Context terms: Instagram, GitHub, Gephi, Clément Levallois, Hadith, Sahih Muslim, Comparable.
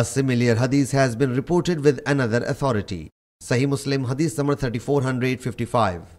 A similar hadith has been reported with another authority. Sahih Muslim, hadith number 3455.